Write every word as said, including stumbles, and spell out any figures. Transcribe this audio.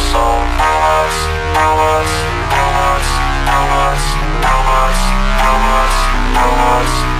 Now us, now us, now us, now us, now us, now us.